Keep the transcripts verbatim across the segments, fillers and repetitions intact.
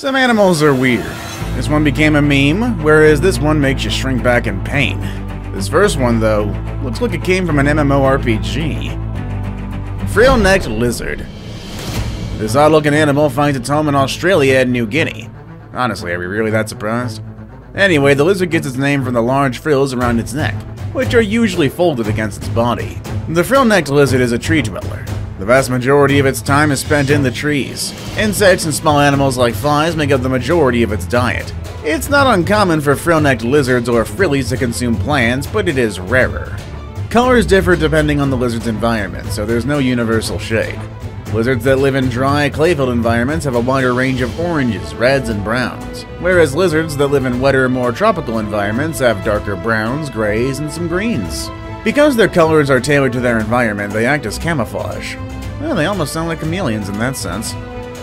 Some animals are weird. This one became a meme, whereas this one makes you shrink back in pain. This first one, though, looks like it came from an M M O R P G. Frill-necked lizard. This odd-looking animal finds its home in Australia and New Guinea. Honestly, are we really that surprised? Anyway, the lizard gets its name from the large frills around its neck, which are usually folded against its body. The frill-necked lizard is a tree dweller. The vast majority of its time is spent in the trees. Insects and small animals like flies make up the majority of its diet. It's not uncommon for frill-necked lizards or frillies to consume plants, but it is rarer. Colors differ depending on the lizard's environment, so there's no universal shade. Lizards that live in dry, clay-filled environments have a wider range of oranges, reds, and browns, whereas lizards that live in wetter, more tropical environments have darker browns, grays, and some greens. Because their colors are tailored to their environment, they act as camouflage. Well, they almost sound like chameleons in that sense.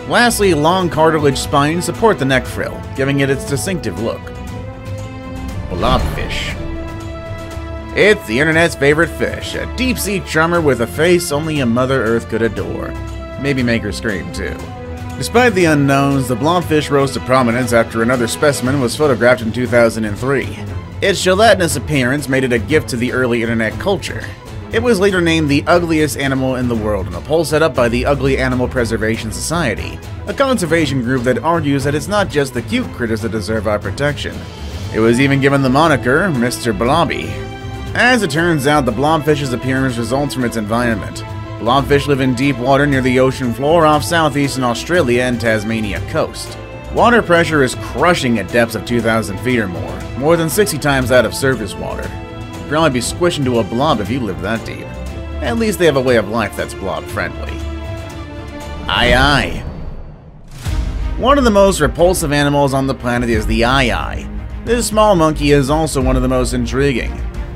Lastly, long cartilage spines support the neck frill, giving it its distinctive look. Blobfish. It's the internet's favorite fish, a deep-sea charmer with a face only a Mother Earth could adore. Maybe make her scream, too. Despite the unknowns, the blobfish rose to prominence after another specimen was photographed in two thousand three. Its gelatinous appearance made it a gift to the early internet culture. It was later named the ugliest animal in the world in a poll set up by the Ugly Animal Preservation Society, a conservation group that argues that it's not just the cute critters that deserve our protection. It was even given the moniker, Mister Blobby. As it turns out, the blobfish's appearance results from its environment. Blobfish live in deep water near the ocean floor off southeastern Australia and Tasmania coast. Water pressure is crushing at depths of two thousand feet or more, more than sixty times that of surface water. You'd probably be squished into a blob if you live that deep. At least they have a way of life that's blob-friendly. Aye-aye. One of the most repulsive animals on the planet is the aye-aye. This small monkey is also one of the most intriguing.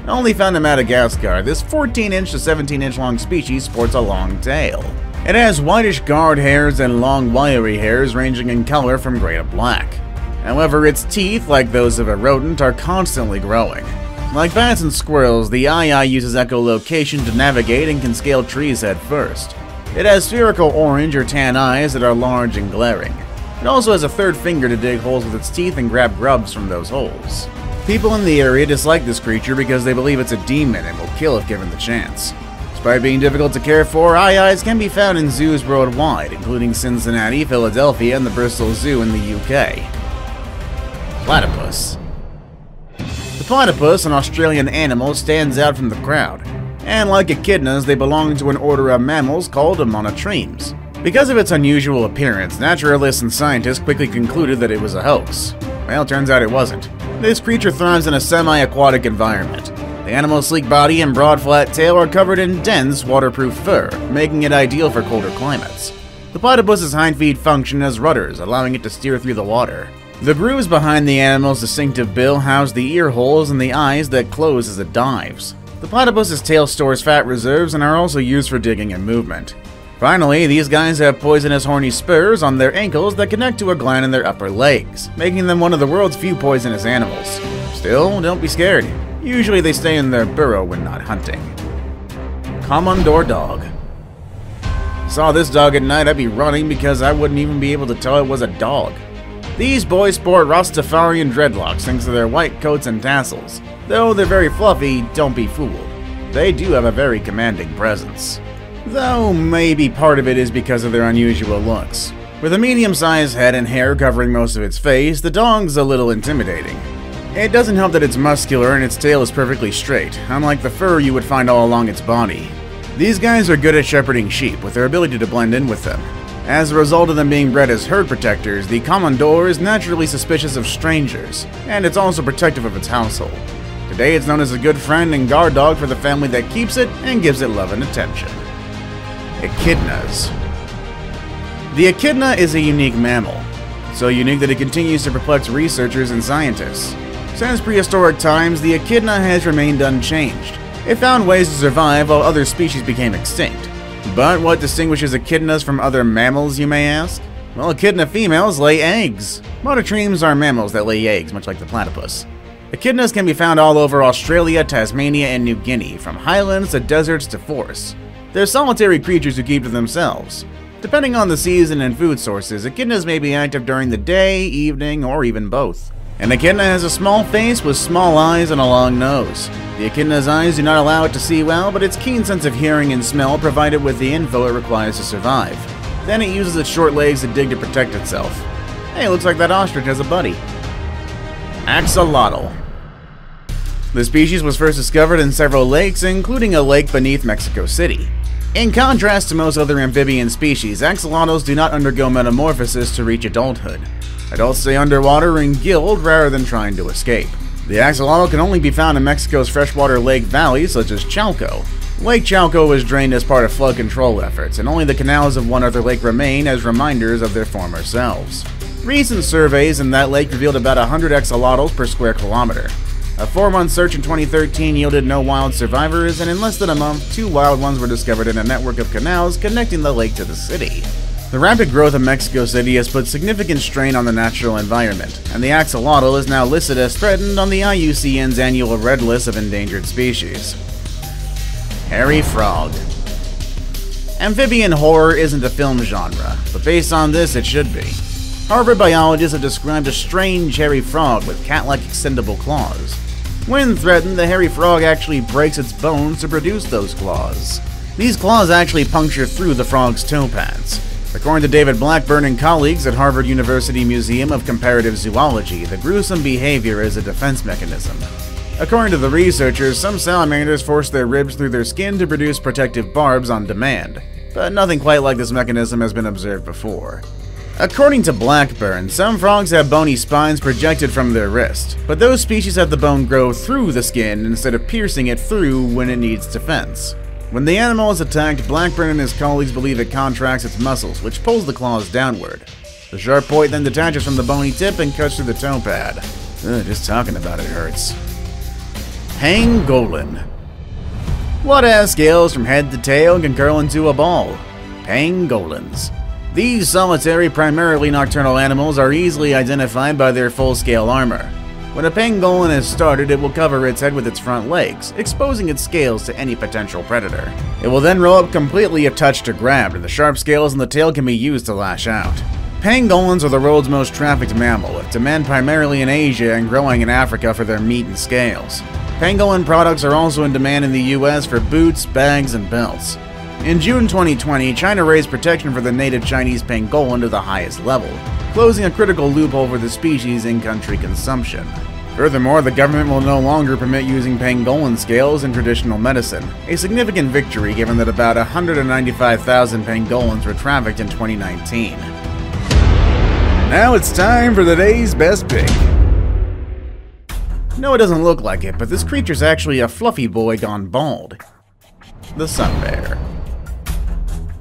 Only found in Madagascar, this fourteen inch to seventeen inch long species sports a long tail. It has whitish guard hairs and long wiry hairs ranging in color from gray to black. However, its teeth, like those of a rodent, are constantly growing. Like bats and squirrels, the aye-aye uses echolocation to navigate and can scale trees head first. It has spherical orange or tan eyes that are large and glaring. It also has a third finger to dig holes with its teeth and grab grubs from those holes. People in the area dislike this creature because they believe it's a demon and will kill if given the chance. Despite being difficult to care for, aye-ayes can be found in zoos worldwide, including Cincinnati, Philadelphia, and the Bristol Zoo in the U K. Platypus. The platypus, an Australian animal, stands out from the crowd, and like echidnas, they belong to an order of mammals called the monotremes. Because of its unusual appearance, naturalists and scientists quickly concluded that it was a hoax. Well, turns out it wasn't. This creature thrives in a semi-aquatic environment. The animal's sleek body and broad flat tail are covered in dense, waterproof fur, making it ideal for colder climates. The platypus's hind feet function as rudders, allowing it to steer through the water. The grooves behind the animal's distinctive bill house the ear holes and the eyes that close as it dives. The platypus's tail stores fat reserves and are also used for digging and movement. Finally, these guys have poisonous horny spurs on their ankles that connect to a gland in their upper legs, making them one of the world's few poisonous animals. Still, don't be scared. Usually they stay in their burrow when not hunting. Komondor dog. Saw this dog at night, I'd be running because I wouldn't even be able to tell it was a dog. These boys sport Rastafarian dreadlocks thanks to their white coats and tassels. Though they're very fluffy, don't be fooled. They do have a very commanding presence. Though maybe part of it is because of their unusual looks. With a medium-sized head and hair covering most of its face, the dog's a little intimidating. It doesn't help that it's muscular and its tail is perfectly straight, unlike the fur you would find all along its body. These guys are good at shepherding sheep, with their ability to blend in with them. As a result of them being bred as herd protectors, the Komondor is naturally suspicious of strangers, and it's also protective of its household. Today it's known as a good friend and guard dog for the family that keeps it and gives it love and attention. Echidnas. The echidna is a unique mammal, so unique that it continues to perplex researchers and scientists. Since prehistoric times, the echidna has remained unchanged. It found ways to survive while other species became extinct. But what distinguishes echidnas from other mammals, you may ask? Well, echidna females lay eggs. Monotremes are mammals that lay eggs, much like the platypus. Echidnas can be found all over Australia, Tasmania, and New Guinea, from highlands to deserts to forests. They're solitary creatures who keep to themselves. Depending on the season and food sources, echidnas may be active during the day, evening, or even both. An echidna has a small face with small eyes and a long nose. The echidna's eyes do not allow it to see well, but its keen sense of hearing and smell provide it with the info it requires to survive. Then it uses its short legs to dig to protect itself. Hey, looks like that ostrich has a buddy. Axolotl. The species was first discovered in several lakes, including a lake beneath Mexico City. In contrast to most other amphibian species, axolotls do not undergo metamorphosis to reach adulthood. Adults stay underwater and gill rather than trying to escape. The axolotl can only be found in Mexico's freshwater lake valleys such as Chalco. Lake Chalco was drained as part of flood control efforts, and only the canals of one other lake remain as reminders of their former selves. Recent surveys in that lake revealed about one hundred axolotls per square kilometer. A four-month search in twenty thirteen yielded no wild survivors, and in less than a month, two wild ones were discovered in a network of canals connecting the lake to the city. The rapid growth of Mexico City has put significant strain on the natural environment, and the axolotl is now listed as threatened on the I U C N's annual Red List of Endangered Species. Hairy frog. Amphibian horror isn't a film genre, but based on this, it should be. Harvard biologists have described a strange hairy frog with cat-like extendable claws. When threatened, the hairy frog actually breaks its bones to produce those claws. These claws actually puncture through the frog's toe pads. According to David Blackburn and colleagues at Harvard University Museum of Comparative Zoology, the gruesome behavior is a defense mechanism. According to the researchers, some salamanders force their ribs through their skin to produce protective barbs on demand, but nothing quite like this mechanism has been observed before. According to Blackburn, some frogs have bony spines projected from their wrist, but those species have the bone grow through the skin instead of piercing it through when it needs defense. When the animal is attacked, Blackburn and his colleagues believe it contracts its muscles, which pulls the claws downward. The sharp point then detaches from the bony tip and cuts through the toe pad. Ugh, just talking about it hurts. Pangolin. What has scales from head to tail can curl into a ball? Pangolins. These solitary, primarily nocturnal animals are easily identified by their full-scale armor. When a pangolin is started, it will cover its head with its front legs, exposing its scales to any potential predator. It will then roll up completely if touched or grabbed, and the sharp scales and the tail can be used to lash out. Pangolins are the world's most trafficked mammal, with demand primarily in Asia and growing in Africa for their meat and scales. Pangolin products are also in demand in the U S for boots, bags, and belts. In June twenty twenty, China raised protection for the native Chinese pangolin to the highest level, closing a critical loophole for the species in country consumption. Furthermore, the government will no longer permit using pangolin scales in traditional medicine, a significant victory given that about one hundred ninety-five thousand pangolins were trafficked in twenty nineteen. Now it's time for the day's best pick. No, it doesn't look like it, but this creature's actually a fluffy boy gone bald. The sun bear.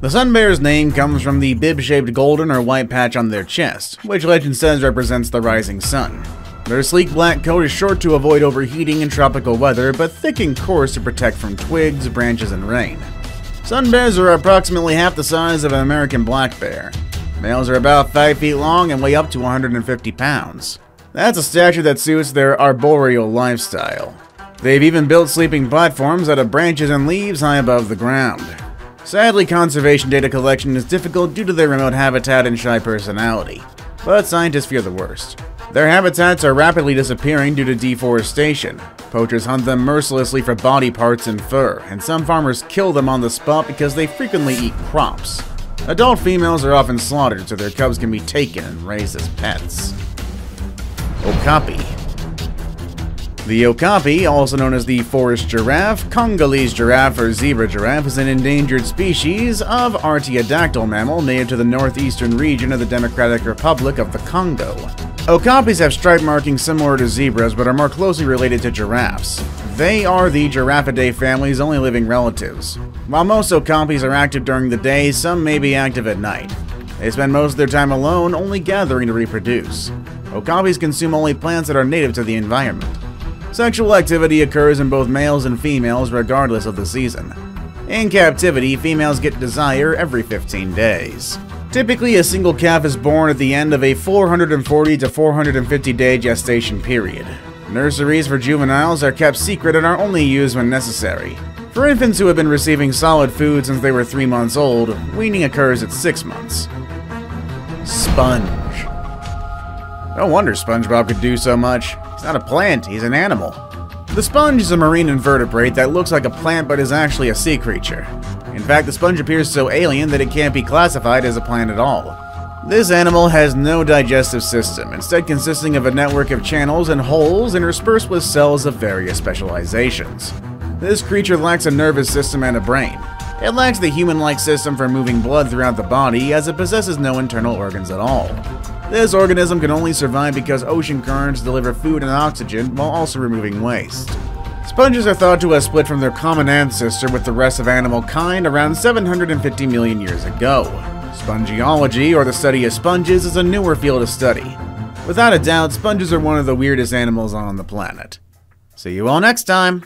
The sun bear's name comes from the bib-shaped golden or white patch on their chest, which legend says represents the rising sun. Their sleek black coat is short to avoid overheating in tropical weather, but thick and coarse to protect from twigs, branches, and rain. Sun bears are approximately half the size of an American black bear. Males are about five feet long and weigh up to one hundred fifty pounds. That's a stature that suits their arboreal lifestyle. They've even built sleeping platforms out of branches and leaves high above the ground. Sadly, conservation data collection is difficult due to their remote habitat and shy personality, but scientists fear the worst. Their habitats are rapidly disappearing due to deforestation. Poachers hunt them mercilessly for body parts and fur, and some farmers kill them on the spot because they frequently eat crops. Adult females are often slaughtered so their cubs can be taken and raised as pets. Okapi. The okapi, also known as the forest giraffe, Congolese giraffe, or zebra giraffe, is an endangered species of artiodactyl mammal native to the northeastern region of the Democratic Republic of the Congo. Okapis have stripe markings similar to zebras but are more closely related to giraffes. They are the Giraffidae family's only living relatives. While most okapis are active during the day, some may be active at night. They spend most of their time alone, only gathering to reproduce. Okapis consume only plants that are native to the environment. Sexual activity occurs in both males and females regardless of the season. In captivity, females get desire every fifteen days. Typically, a single calf is born at the end of a four hundred forty to four hundred fifty day gestation period. Nurseries for juveniles are kept secret and are only used when necessary. For infants who have been receiving solid food since they were three months old, weaning occurs at six months. Sponge. No wonder SpongeBob could do so much. He's not a plant, he's an animal. The sponge is a marine invertebrate that looks like a plant but is actually a sea creature. In fact, the sponge appears so alien that it can't be classified as a plant at all. This animal has no digestive system, instead consisting of a network of channels and holes interspersed with cells of various specializations. This creature lacks a nervous system and a brain. It lacks the human-like system for moving blood throughout the body, as it possesses no internal organs at all. This organism can only survive because ocean currents deliver food and oxygen while also removing waste. Sponges are thought to have split from their common ancestor with the rest of animal kind around seven hundred fifty million years ago. Spongiology, or the study of sponges, is a newer field of study. Without a doubt, sponges are one of the weirdest animals on the planet. See you all next time!